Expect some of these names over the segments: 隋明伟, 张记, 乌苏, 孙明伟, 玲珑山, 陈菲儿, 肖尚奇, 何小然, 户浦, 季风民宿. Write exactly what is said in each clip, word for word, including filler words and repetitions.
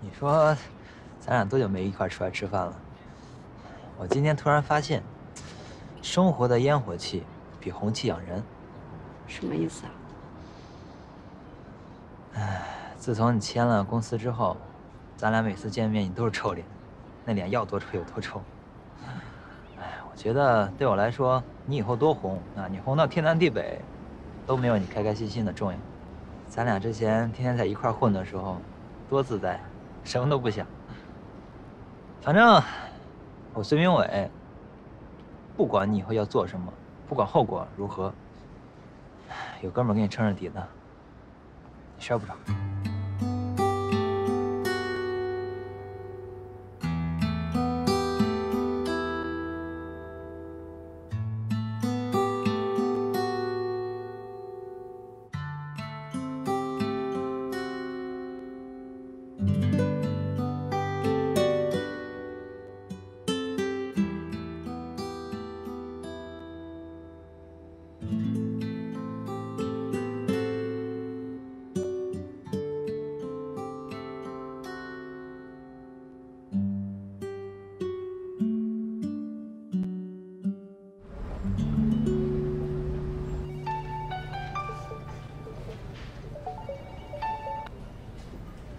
你说，咱俩多久没一块出来吃饭了？我今天突然发现，生活的烟火气比红气养人。什么意思啊？哎，自从你签了公司之后，咱俩每次见面你都是臭脸，那脸要多臭有多臭。哎，我觉得对我来说，你以后多红啊，你红到天南地北，都没有你开开心心的重要。咱俩之前天天在一块混的时候，多自在。 什么都不想，反正我孙明伟，不管你以后要做什么，不管后果如何，有哥们儿给你撑着底子，你摔不着。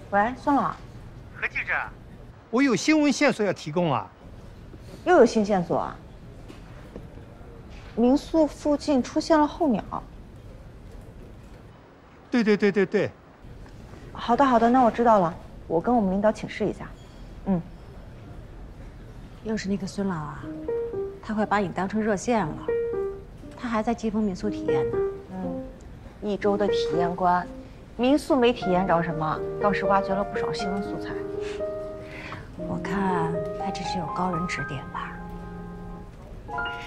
喂，宋老，何记者，我有新闻线索要提供啊！又有新线索啊！民宿附近出现了候鸟。对对对对对。好的好的，那我知道了，我跟我们领导请示一下。嗯。又是那个孙老啊，他快把你当成热线了，他还在季风民宿体验呢。嗯，一周的体验官。 民宿没体验着什么，倒是挖掘了不少新闻素材。我看他这是有高人指点吧。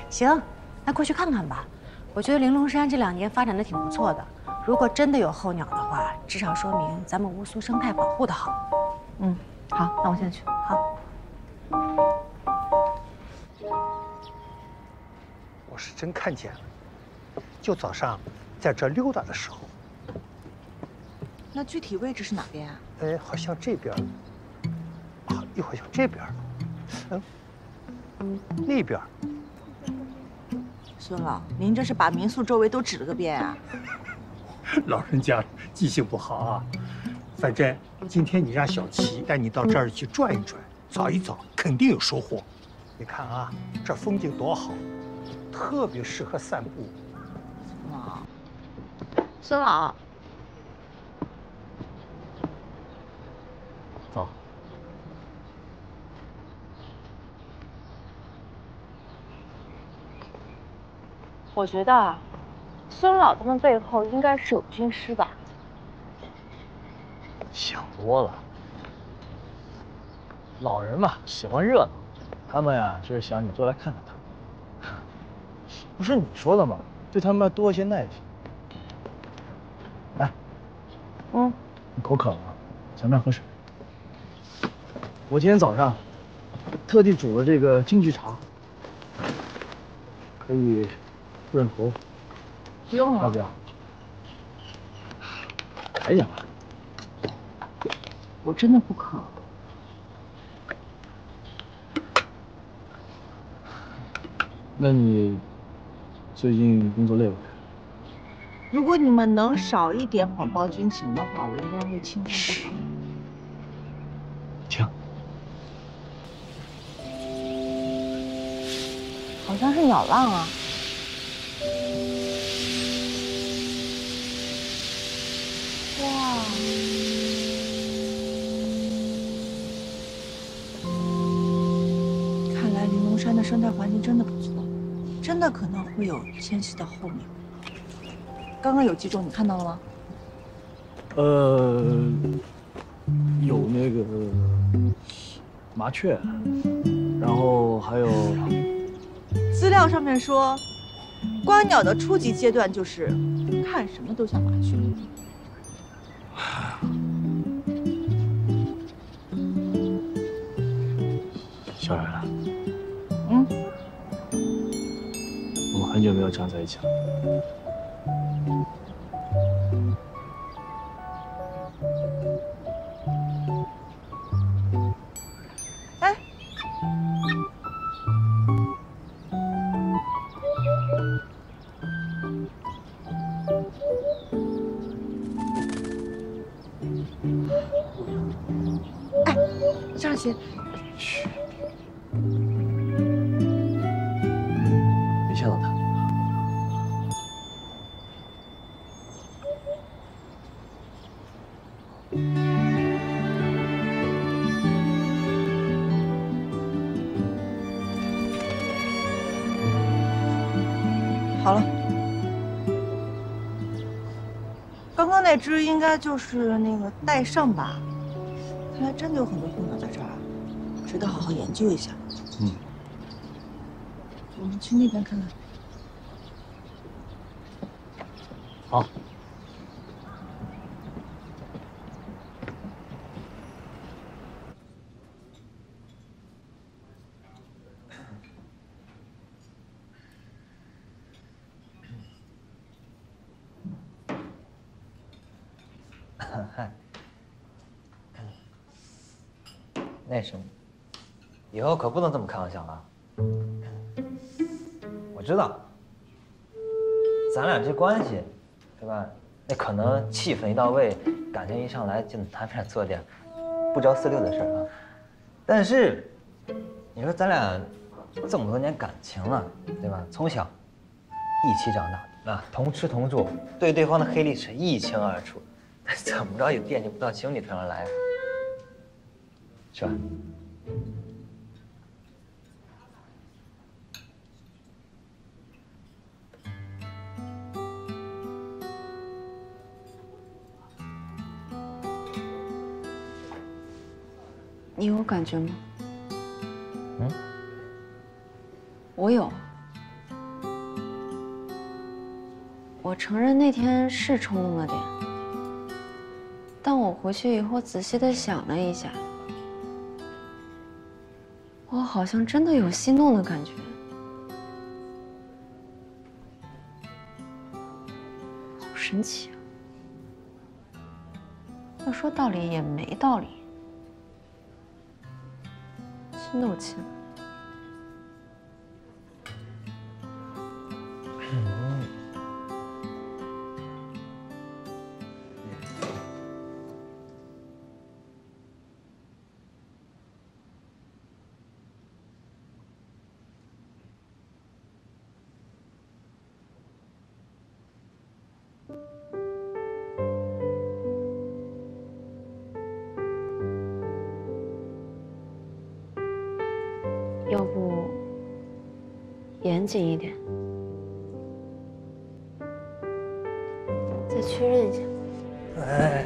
行，那过去看看吧。我觉得玲珑山这两年发展的挺不错的，如果真的有候鸟的话，至少说明咱们乌苏生态保护的好。嗯，好，那我先去。好。我是真看见了，就早上在这溜达的时候。 那具体位置是哪边啊？哎，好像这边，啊，又好像这边，嗯，那边。孙老，您这是把民宿周围都指了个遍啊！老人家记性不好啊，反正今天你让小齐带你到这儿去转一转，找一找，肯定有收获。你看啊，这风景多好，特别适合散步。孙老，孙老。 走。我觉得啊，孙老他们背后应该是有军师吧。想多了。老人嘛，喜欢热闹，他们呀就是想你多来看看他们。不是你说的吗？对他们要多一些耐心。来。嗯。你口渴了，咱们喝水。 我今天早上特地煮了这个京剧茶，可以润喉。不用了，要不要？来一点吧。我真的不渴。那你最近工作累不累？如果你们能少一点谎报军情的话，我应该会轻松不少。 好像是鸟浪啊！哇！看来玲珑山的生态环境真的不错，真的可能会有迁徙的候鸟。刚刚有几种，你看到了吗？呃，有那个麻雀，然后还有。 资料上面说，观鸟的初级阶段就是看什么都像麻雀。小冉啊，嗯，我们很久没有这样在一起了。上去。嘘，别吓到他。好了，刚刚那只应该就是那个带上吧。 看来真的有很多功能在这儿，值得好好研究一下。嗯，我们去那边看看。好。嗨。 那什么，以后可不能这么开玩笑啊！我知道，咱俩这关系，对吧？那可能气氛一到位，感情一上来，就难免做点不着四六的事儿啊。但是，你说咱俩这么多年感情了，对吧？从小一起长大啊，同吃同住，对对方的黑历史一清二楚，怎么着也惦记不到情理头上来。 是吧？你有感觉吗？嗯，我有。我承认那天是冲动了点，但我回去以后仔细的想了一下。 我好像真的有心动的感觉。好神奇啊！要说道理也没道理，心都亲了。 要不严谨一点，再确认一下。哎，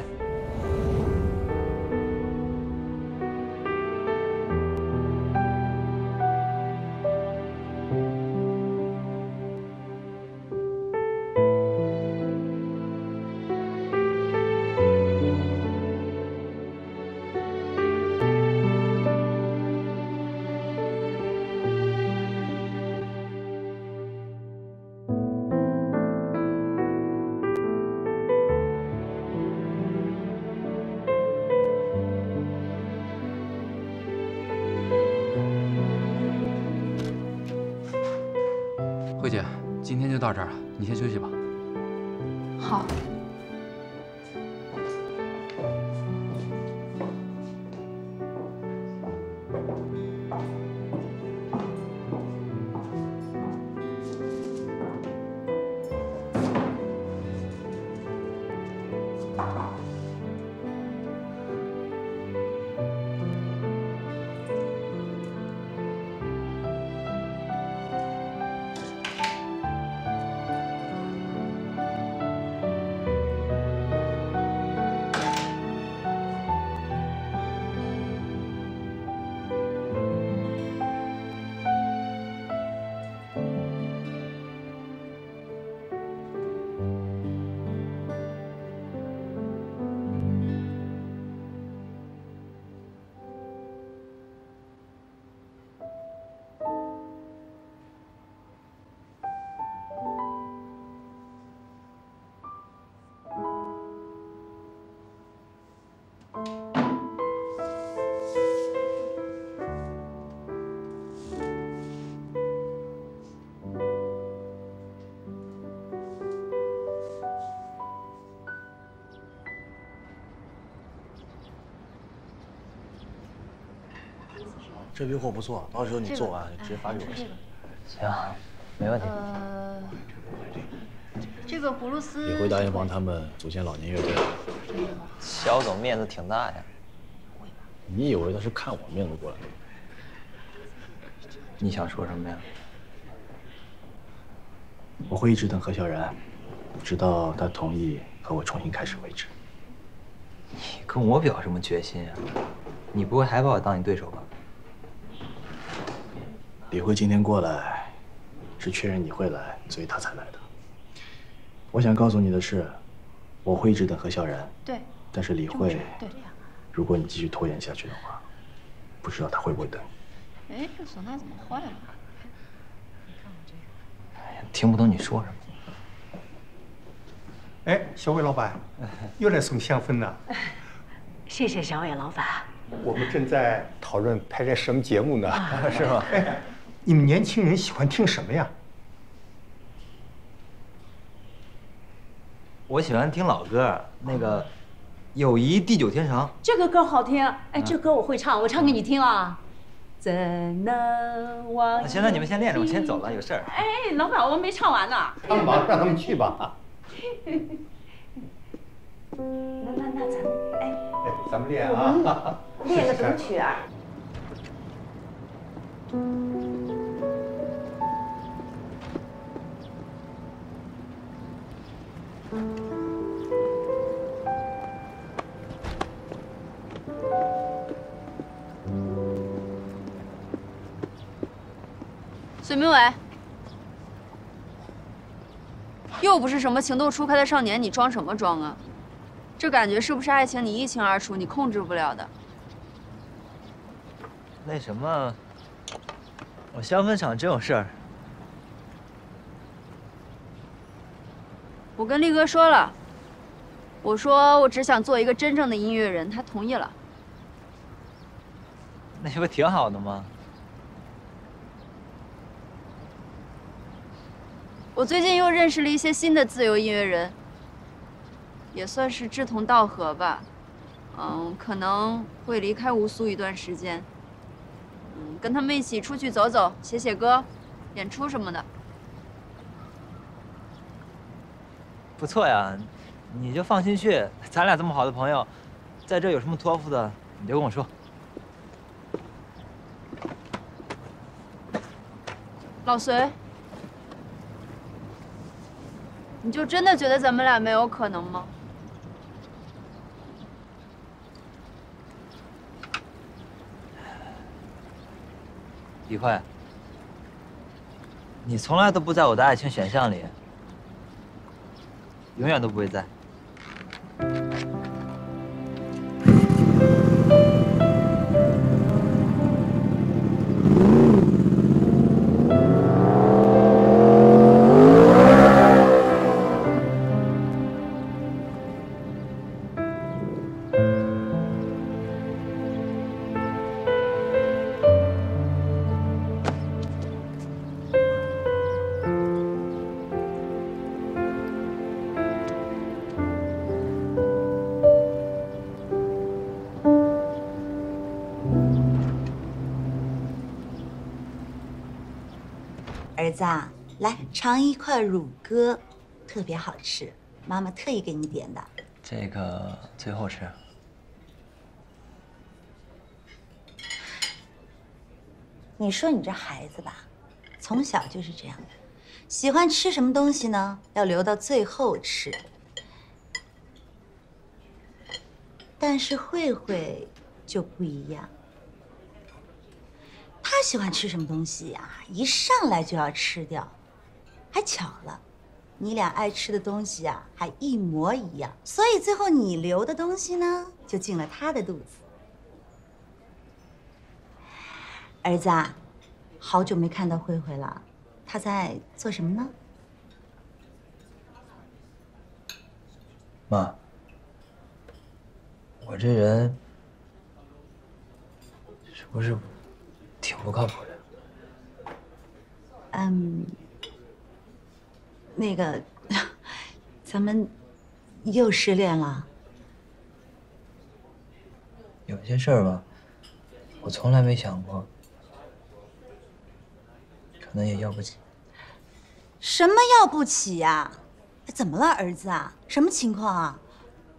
慧姐，今天就到这儿了，你先休息吧。好。这批货不错，到时候你做完直接发给我。行，没问题。呃，这个葫芦丝。你会答应帮他们组建老年乐队？肖总面子挺大呀。你以为他是看我面子过来的？你想说什么呀？我会一直等何小然，直到他同意和我重新开始为止。你跟我表什么决心啊？你不会还把我当你对手吧？ 李慧今天过来，是确认你会来，所以她才来的。我想告诉你的是，我会一直等何小然。对。但是李慧，对，如果你继续拖延下去的话，不知道她会不会等你。哎，这唢呐怎么坏了？你看我这个。哎呀，听不懂你说什么。哎，小伟老板，又来送香氛了。谢谢小伟老板。我们正在讨论拍摄什么节目呢？是吧？哎。 你们年轻人喜欢听什么呀？我喜欢听老歌，那个《友谊地久天长》。这个歌好听，哎，这歌我会唱，我唱给你听啊。怎能忘？行了，你们先练着，我先走了，有事儿。哎，老板，我没唱完呢。他们忙，让他们去吧。那那那咱们哎，哎，咱们练啊。练的什么曲啊？ 隋明伟，又不是什么情窦初开的少年，你装什么装啊？这感觉是不是爱情？你一清二楚，你控制不了的。那什么。 我香氛厂真有事儿。我跟力哥说了，我说我只想做一个真正的音乐人，他同意了。那不挺好的吗？我最近又认识了一些新的自由音乐人，也算是志同道合吧。嗯，可能会离开乌苏一段时间。 嗯，跟他们一起出去走走，写写歌，演出什么的，不错呀。你就放心去，咱俩这么好的朋友，在这有什么托付的，你就跟我说。老隋，你就真的觉得咱们俩没有可能吗？ 李慧，你从来都不在我的爱情选项里，永远都不会在。儿子，啊，来尝一块乳鸽，特别好吃，妈妈特意给你点的。这个最后吃。你说你这孩子吧，从小就是这样的，喜欢吃什么东西呢？要留到最后吃。但是慧慧就不一样。 他喜欢吃什么东西呀？一上来就要吃掉，还巧了，你俩爱吃的东西啊，还一模一样，所以最后你留的东西呢，就进了他的肚子。儿子，啊，好久没看到慧慧了，她在做什么呢？妈，我这人是不是？ 挺不靠谱的。嗯，那个，咱们又失恋了。有些事儿吧，我从来没想过那也要不起。什么要不起呀？怎么了，儿子啊？什么情况啊？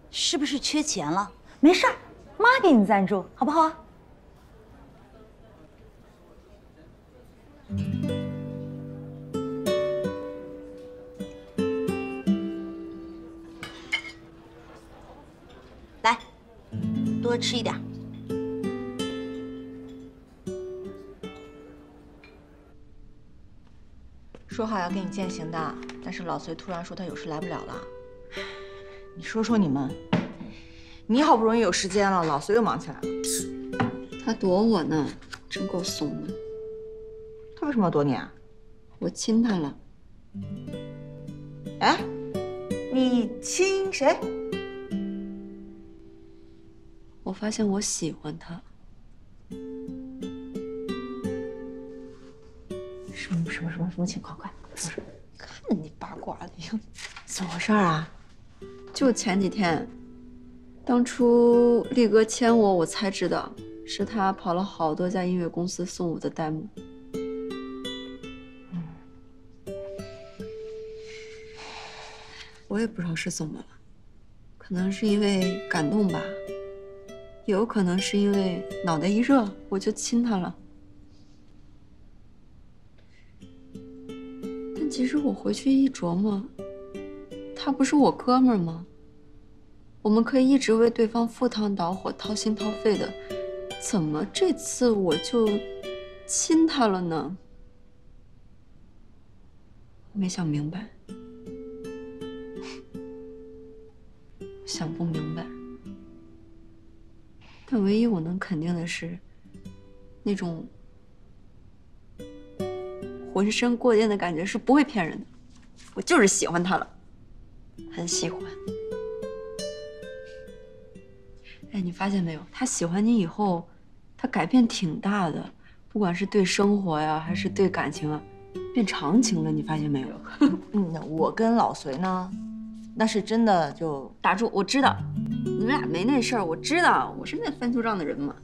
是不是缺钱了？没事儿，妈给你赞助，好不好？来，多吃一点。 说好要跟你践行的，但是老隋突然说他有事来不了了。你说说你们，你好不容易有时间了，老隋又忙起来了。他躲我呢，真够怂的。他为什么要躲你啊？我亲他了。哎，你亲谁？我发现我喜欢他。什么什么什么什么情况？快，看着你八卦的样子，怎么回事啊？就前几天，当初力哥签我，我才知道是他跑了好多家音乐公司送我的弹幕。嗯，我也不知道是怎么了，可能是因为感动吧，也有可能是因为脑袋一热，我就亲他了。 其实我回去一琢磨，他不是我哥们儿吗？我们可以一直为对方赴汤蹈火、掏心掏肺的，怎么这次我就亲他了呢？没想明白，想不明白。但唯一我能肯定的是，那种。 浑身过电的感觉是不会骗人的，我就是喜欢他了，很喜欢。哎，你发现没有？他喜欢你以后，他改变挺大的，不管是对生活呀，还是对感情啊，变长情了。你发现没有？嗯，我跟老隋呢，那是真的就打住！我知道，你们俩没那事儿，我知道，我是那翻旧账的人嘛。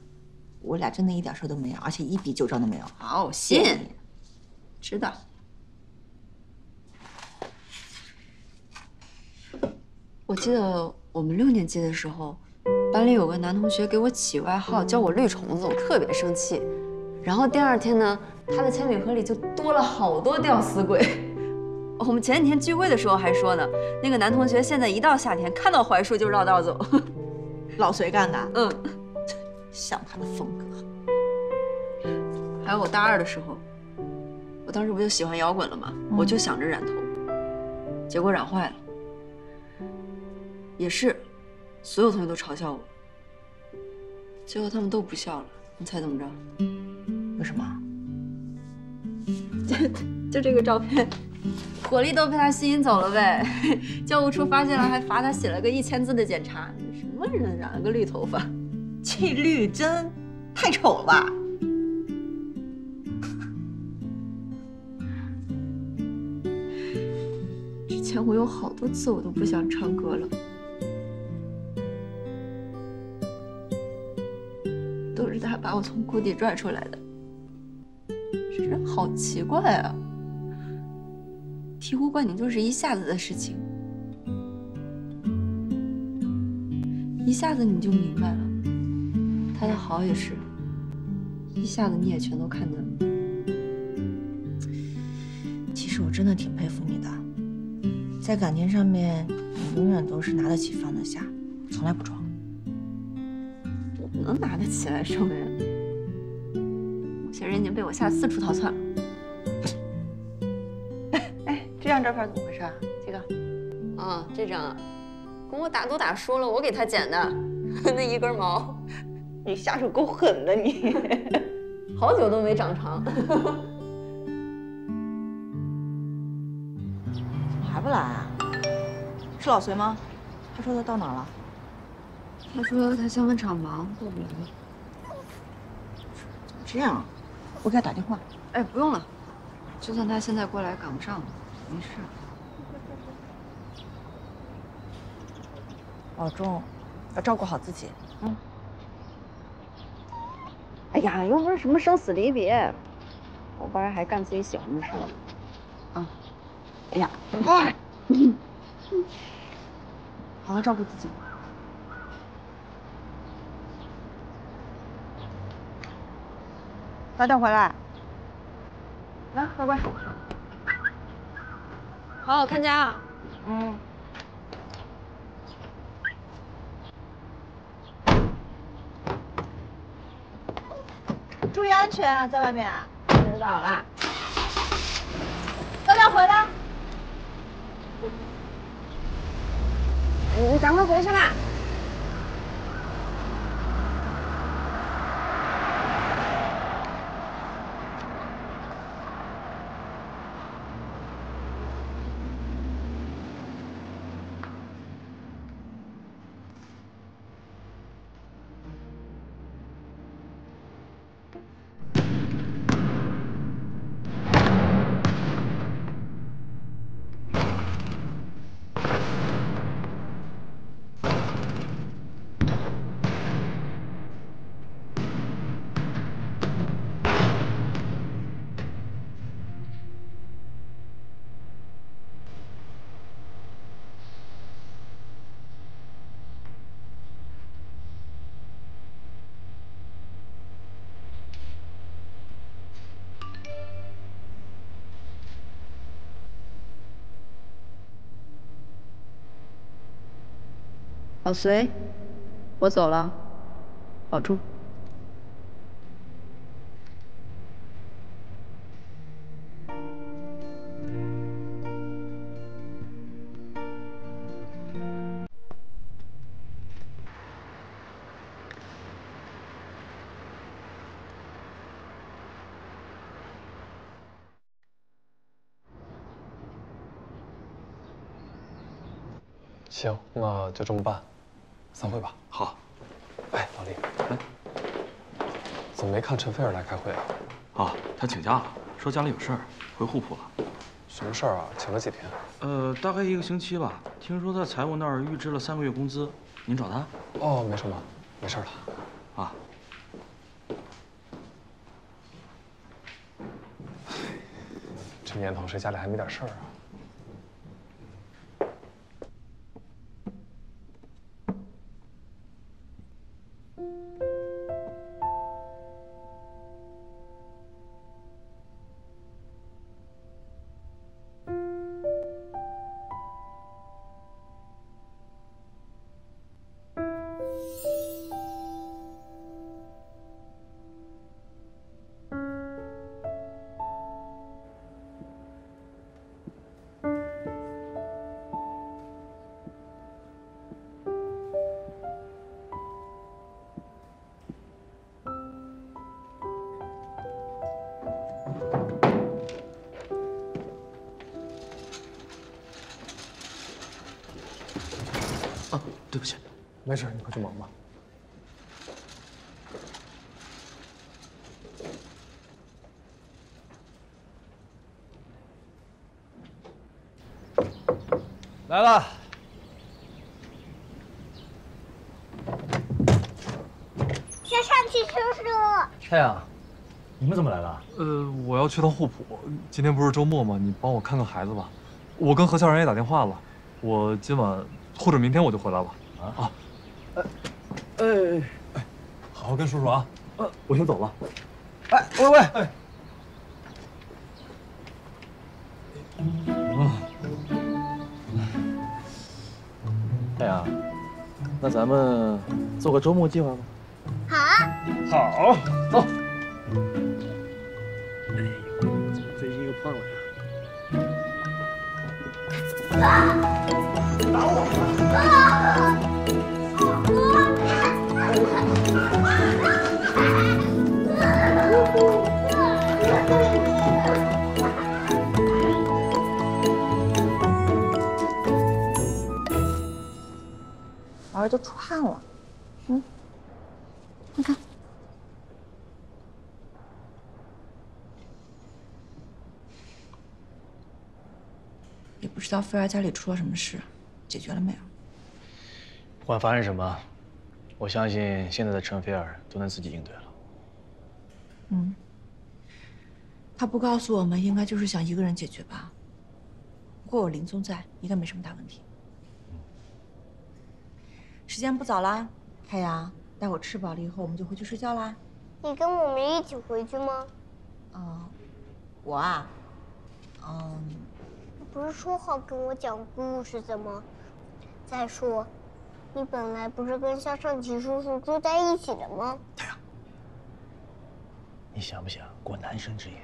我俩真的一点事儿都没有，而且一笔旧账都没有。好，信。 知道。我记得我们六年级的时候，班里有个男同学给我起外号，叫我“绿虫子”，我特别生气。然后第二天呢，他的铅笔盒里就多了好多吊死鬼。我们前几天聚会的时候还说呢，那个男同学现在一到夏天，看到槐树就绕道走。老隋干的？嗯，像他的风格。还有我大二的时候。 我当时不就喜欢摇滚了吗？我就想着染头，结果染坏了。也是，所有同学都嘲笑我，结果他们都不笑了。你猜怎么着？为什么？就就这个照片，火力都被他吸引走了呗。教务处发现了，还罚他写了个一千字的检查。什么人染了个绿头发？这绿真太丑了吧！ 前我有好多次我都不想唱歌了，都是他把我从谷底拽出来的。这人好奇怪啊！醍醐灌顶就是一下子的事情，一下子你就明白了。他的好也是，一下子你也全都看见了。其实我真的挺佩服你的。 在感情上面，你永远都是拿得起放得下，从来不装。我能拿得起来什么呀？我现在已经被我吓得四处逃窜了。哎，这张照片怎么回事啊？这个？啊，这张啊，跟我打赌打输了，我给他剪的，那一根毛。你下手够狠的你，好久都没长长。不来啊？是老隋吗？他说他到哪儿了？他说他相问场忙，过不来了。这样啊，我给他打电话。哎，不用了，就算他现在过来，赶不上了，没事。老钟，要照顾好自己。嗯。哎呀，又不是什么生死离别，后边还干自己喜欢的事儿。啊，哎呀，哎嗯、好好照顾自己。 早点回来，来，乖乖，好好看家啊。嗯。注意安全啊，在外面啊。知道了。早点回来。你赶快回去吧。 老隋，我走了，保重。行，那就这么办。 散会吧。好。哎，老李，嗯，怎么没看陈菲儿来开会啊？哦，她请假了，说家里有事儿，回户浦了。什么事儿啊？请了几天？呃，大概一个星期吧。听说在财务那儿预支了三个月工资，您找她？哦，没什么，没事了。啊。这年头谁家里还没点事儿啊？ 对不起，没事，你快去忙吧。来了，先上去叔叔。太阳，你们怎么来了？呃，我要去趟户浦，今天不是周末吗？你帮我看看孩子吧。我跟何校长也打电话了，我今晚或者明天我就回来了。 啊，呃，哎，哎，好好跟叔叔啊。呃，我先走了。哎，喂喂，哎，哎呀，那咱们做个周末计划吧。好啊。好，走。哎呦，怎么最近又胖了呀？啊！打我！啊！ 老二都出汗了，嗯，你看，也不知道菲儿家里出了什么事，解决了没有？不管发生什么。 我相信现在的陈菲儿都能自己应对了。嗯，他不告诉我们，应该就是想一个人解决吧。不过有林总在，应该没什么大问题。时间不早啦，太阳，待会吃饱了以后，我们就回去睡觉啦。你跟我们一起回去吗？嗯，我啊，嗯，你不是说好跟我讲故事的吗？再说，你本来不是跟肖尚奇叔叔住在一起的吗？太阳，你想不想过男生之夜？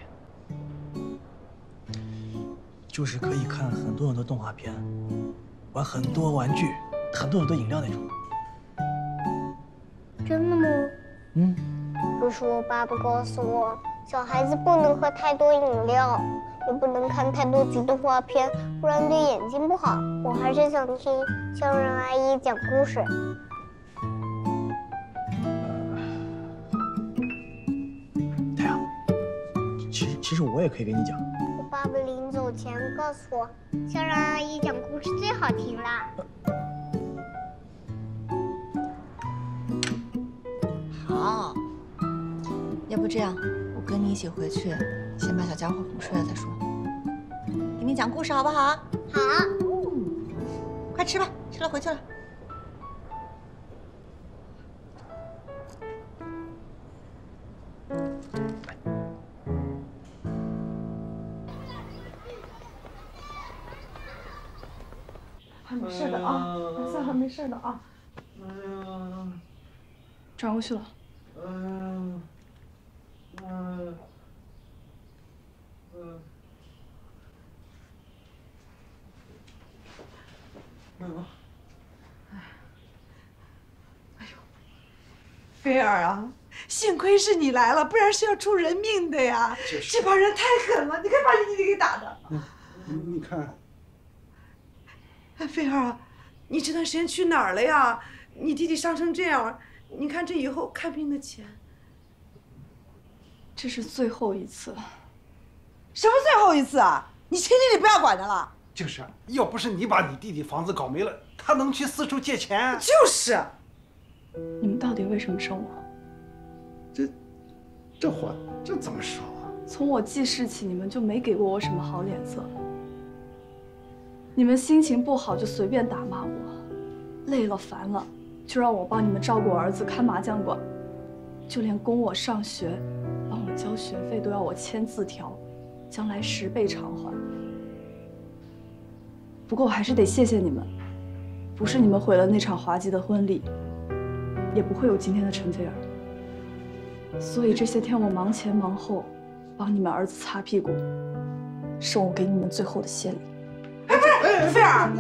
就是可以看很多很多动画片，玩很多玩具，很多很多饮料那种。真的吗？嗯。可是我爸爸告诉我，小孩子不能喝太多饮料，也不能看太多集动画片，不然对眼睛不好。我还是想听肖然阿姨讲故事。呃、太阳，其实其实我也可以给你讲。我爸爸临走前告诉我，肖然阿姨讲故事最好听啦。呃好，要不这样，我跟你一起回去，先把小家伙哄睡了再说。给你讲故事好不好？好。嗯，快吃吧，吃了回去了。还没事的啊，马上还没事的啊。转过去了。嗯嗯嗯嗯，哎，哎呦，菲儿啊，幸亏是你来了，不然是要出人命的呀！这帮人太狠了，你看把你给打的。你看，哎，菲儿啊，你这段时间去哪儿了呀？你弟弟伤成这样。你看，这以后看病的钱，这是最后一次了。什么最后一次啊？你亲弟弟不要管他了。就是，要不是你把你弟弟房子搞没了，他能去四处借钱？就是。你们到底为什么生我？这，这话这怎么说啊？从我记事起，你们就没给过我什么好脸色。你们心情不好就随便打骂我，累了烦了。就让我帮你们照顾我儿子开麻将馆，就连供我上学、帮我交学费都要我签字条，将来十倍偿还。不过我还是得谢谢你们，不是你们毁了那场滑稽的婚礼，也不会有今天的陈菲儿。所以这些天我忙前忙后，帮你们儿子擦屁股，是我给你们最后的谢礼。哎，不是，菲儿。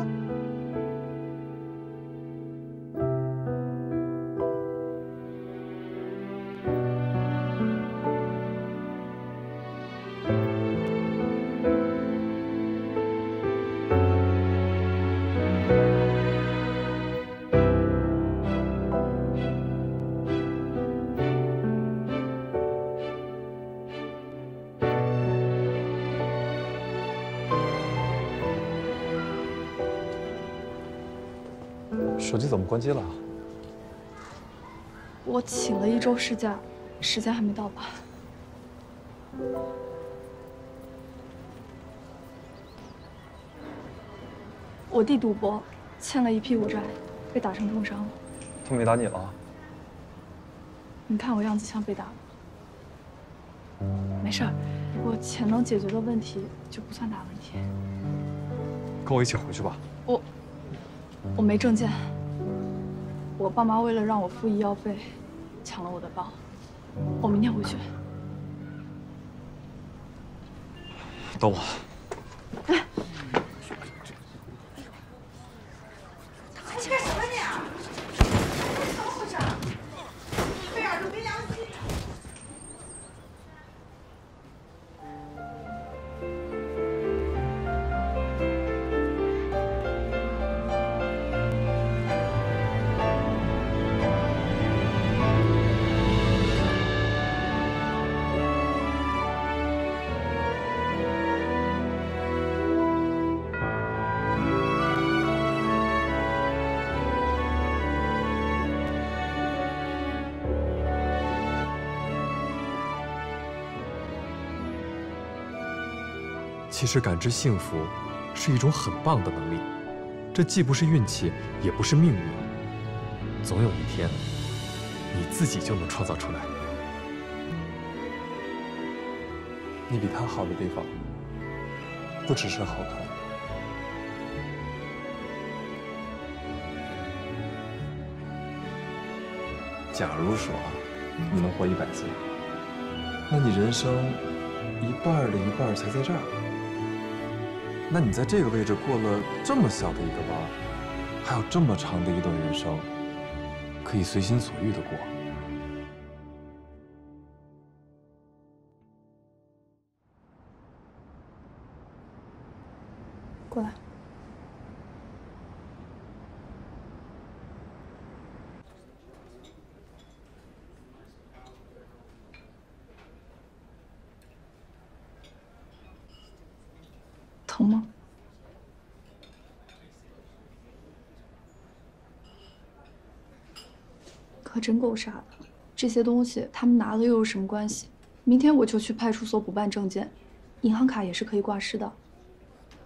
手机怎么关机了？我请了一周事假，时间还没到吧？我弟赌博，欠了一屁股债，被打成重伤了。他没打你了？你看我样子像被打了？没事儿，我钱能解决的问题就不算大问题。跟我一起回去吧。我，我没证件。我爸妈为了让我付医药费，抢了我的包。我明天回去。等我。哎，你干什么你？怎么回事？菲儿，你没良心！其实感知幸福是一种很棒的能力，这既不是运气，也不是命运。总有一天，你自己就能创造出来。你比他好的地方，不只是好看。 假如说你能活一百岁，那你人生一半的一半才在这儿。那你在这个位置过了这么小的一个弯，还有这么长的一段人生，可以随心所欲的过。过来。 疼吗？可真够傻的！这些东西他们拿了又有什么关系？明天我就去派出所补办证件，银行卡也是可以挂失的。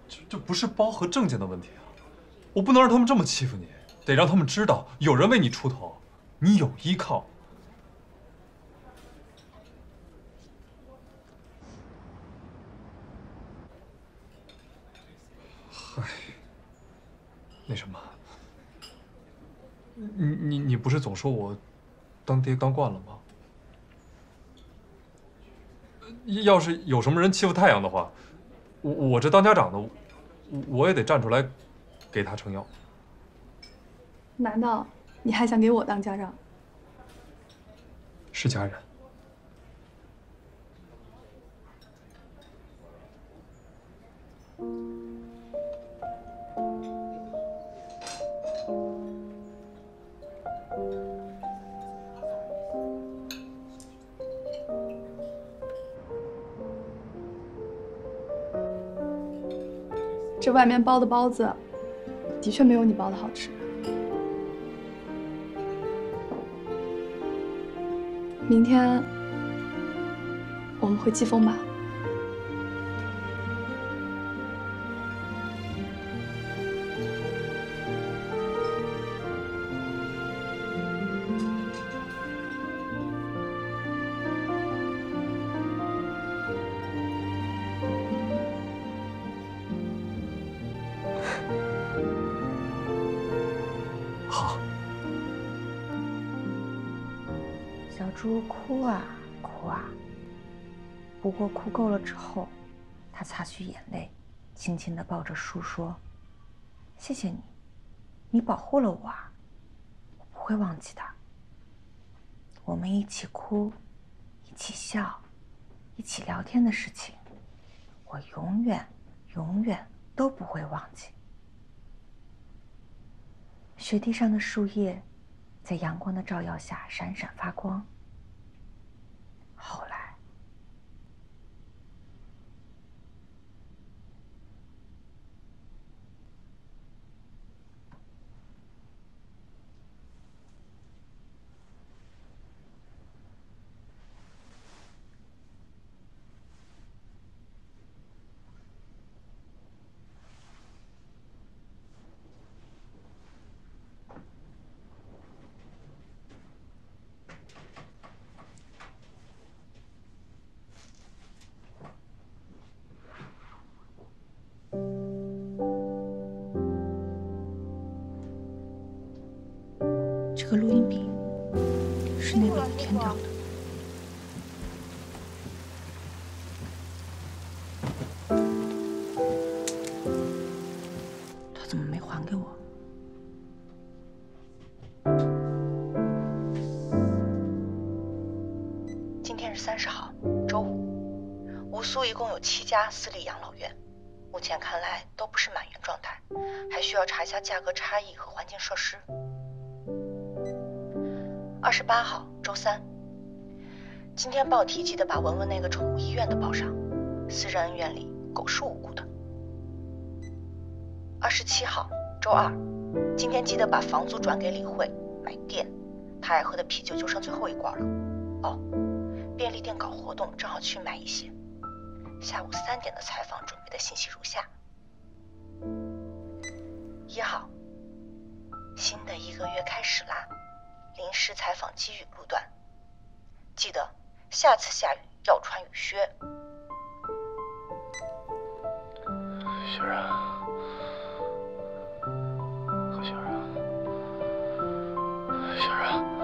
这这不是包和证件的问题啊！我不能让他们这么欺负你，得让他们知道有人为你出头，你有依靠。 那什么，你你你不是总说我当爹当惯了吗？要是有什么人欺负太阳的话，我我这当家长的，我也得站出来给他撑腰。难道你还想给我当家长？是家人。嗯 这外面包的包子，的确没有你包的好吃。明天我们回季风吧。小猪哭啊哭啊，不过哭够了之后，他擦去眼泪，轻轻地抱着树说：“谢谢你，你保护了我啊，我不会忘记的。我们一起哭，一起笑，一起聊天的事情，我永远永远都不会忘记。”雪地上的树叶。 在阳光的照耀下闪闪发光。后来，这个录音笔是那个雨天掉的。 家私立养老院，目前看来都不是满员状态，还需要查一下价格差异和环境设施。二十八号周三，今天报题记得把文文那个宠物医院的报上，私人恩怨里狗是无辜的。二十七号周二，今天记得把房租转给李慧买电，她爱喝的啤酒就剩最后一罐了。哦，便利店搞活动，正好去买一些。下午三点的采访准备的信息如下：一号，新的一个月开始啦，临时采访机雨路段，记得下次下雨要穿雨靴。小然，何小然，小然。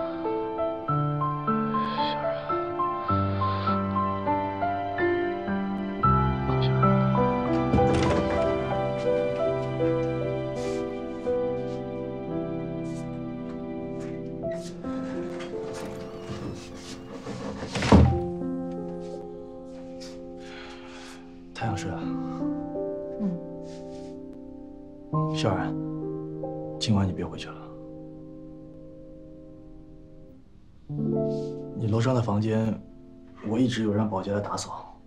小然，今晚你别回去了。你楼上的房间，我一直有让保洁来打扫，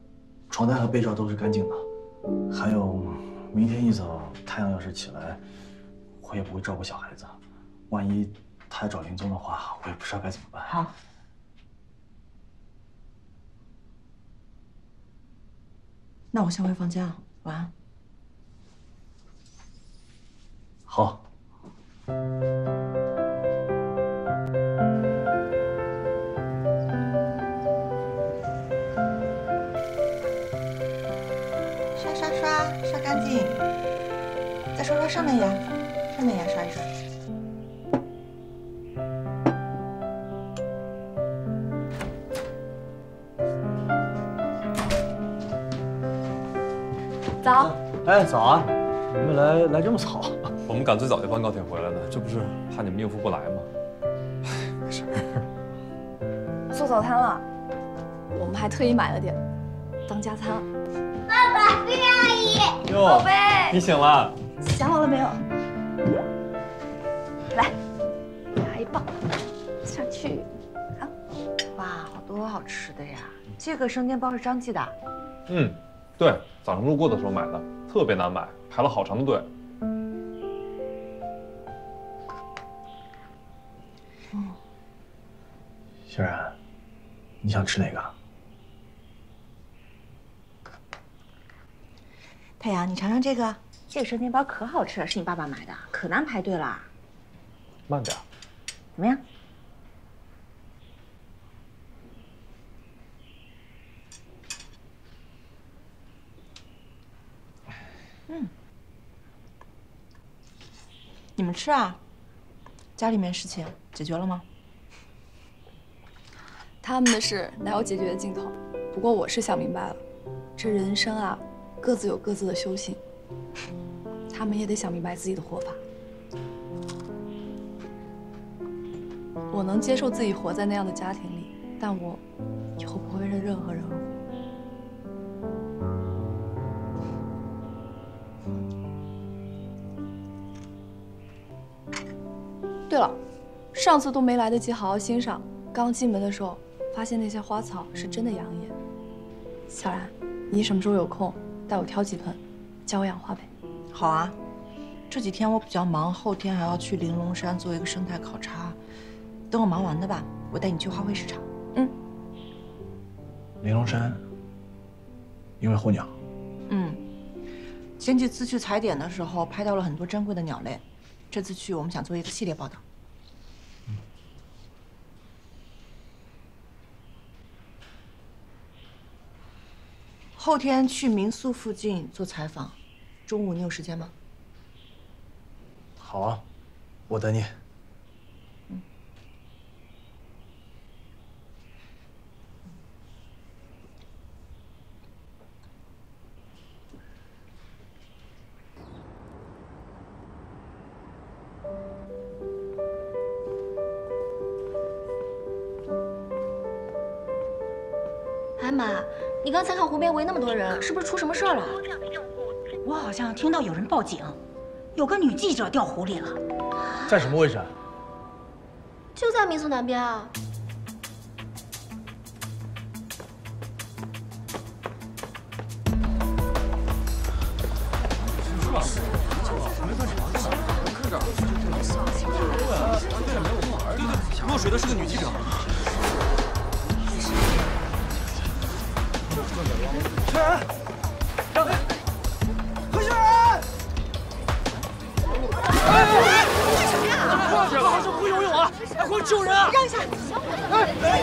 床单和被罩都是干净的。还有，明天一早太阳要是起来，我也不会照顾小孩子，万一他找林宗的话，我也不知道该怎么办。好。那我先回房间啊，晚安。 好。刷刷刷，刷干净。再刷刷上面牙，上面牙刷一刷。早。哎，早啊！你们来来这么早？ 我们赶最早一班高铁回来的，这不是怕你们应付不来吗？哎，没事儿。做早餐了，我们还特意买了点，当加餐。爸爸，菲菲阿姨，宝贝，你醒了？想我了没有？来，给阿姨抱上去啊！哇，好多好吃的呀！这个生煎包是张记的。嗯，对，早上路过的时候买的，特别难买，排了好长的队。 小然，你想吃哪个？太阳，你尝尝这个，这个生煎包可好吃了，是你爸爸买的，可难排队了。慢点，怎么样？嗯，你们吃啊。家里面事情解决了吗？ 他们的事哪有解决的尽头？不过我是想明白了，这人生啊，各自有各自的修行。他们也得想明白自己的活法。我能接受自己活在那样的家庭里，但我以后不会为任何人而活。对了，上次都没来得及好好欣赏，刚进门的时候。 发现那些花草是真的养眼。小然，你什么时候有空带我挑几盆，教我养花呗？好啊，这几天我比较忙，后天还要去玲珑山做一个生态考察。等我忙完的吧，我带你去花卉市场。嗯。玲珑山，因为候鸟。嗯。前几次去踩点的时候拍到了很多珍贵的鸟类，这次去我们想做一个系列报道。 后天去民宿附近做采访，中午你有时间吗？好啊，我等你。嗯。哎妈！ 你刚才看湖边围那么多人，是不是出什么事儿了？我好像听到有人报警，有个女记者掉湖里了。在什么位置？就在民宿南边啊。落水的是个女记者。 哎！让开！何欣然！哎，干什么呀？这老师不游泳啊，快过来救人啊！让一下，小伙子。 哎。